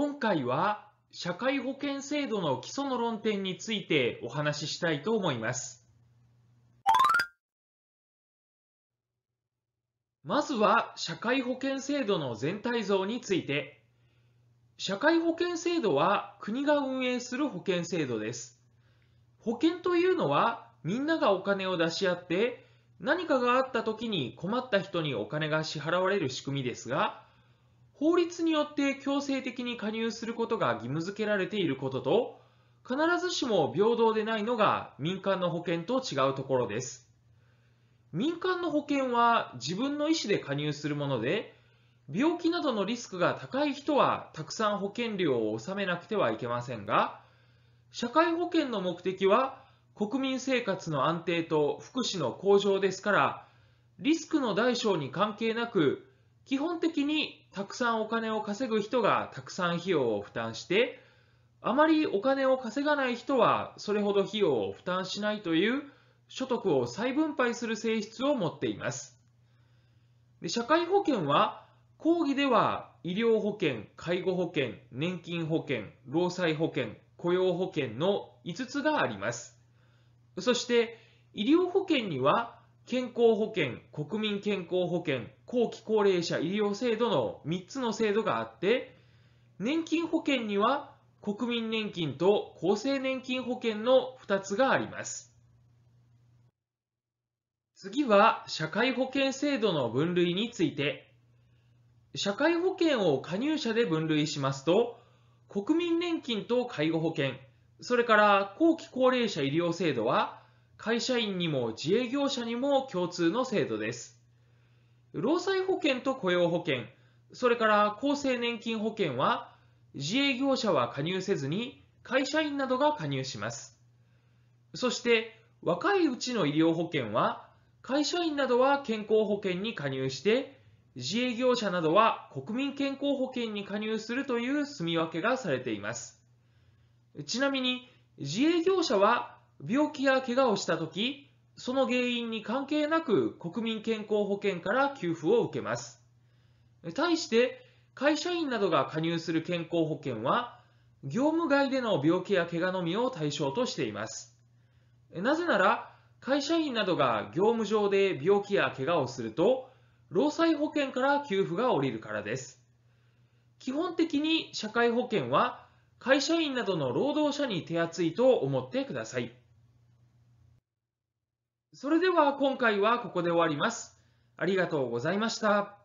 今回は社会保険制度の基礎の論点についてお話ししたいと思います。まずは社会保険制度の全体像について。社会保険制度は国が運営する保険制度です。保険というのはみんながお金を出し合って何かがあった時に困った人にお金が支払われる仕組みですが、法律によって強制的に加入することが義務付けられていることと、必ずしも平等でないのが民間の保険と違うところです。民間の保険は自分の意思で加入するもので、病気などのリスクが高い人はたくさん保険料を納めなくてはいけませんが、社会保険の目的は国民生活の安定と福祉の向上ですから、リスクの大小に関係なく、基本的にたくさんお金を稼ぐ人がたくさん費用を負担して、あまりお金を稼がない人はそれほど費用を負担しないという所得を再分配する性質を持っています。で、社会保険は講義では医療保険、介護保険、年金保険、労災保険、雇用保険の5つがあります。そして医療保険には健康保険、国民健康保険、後期高齢者医療制度の3つの制度があって、年金保険には国民年金と厚生年金保険の2つがあります。次は社会保険制度の分類について。社会保険を加入者で分類しますと、国民年金と介護保険、それから後期高齢者医療制度は、会社員にも自営業者にも共通の制度です。労災保険と雇用保険、それから厚生年金保険は、自営業者は加入せずに会社員などが加入します。そして、若いうちの医療保険は、会社員などは健康保険に加入して、自営業者などは国民健康保険に加入するという住み分けがされています。ちなみに、自営業者は、病気や怪我をしたとき、その原因に関係なく国民健康保険から給付を受けます。対して、会社員などが加入する健康保険は、業務外での病気や怪我のみを対象としています。なぜなら、会社員などが業務上で病気や怪我をすると、労災保険から給付が下りるからです。基本的に社会保険は、会社員などの労働者に手厚いと思ってください。それでは今回はここで終わります。ありがとうございました。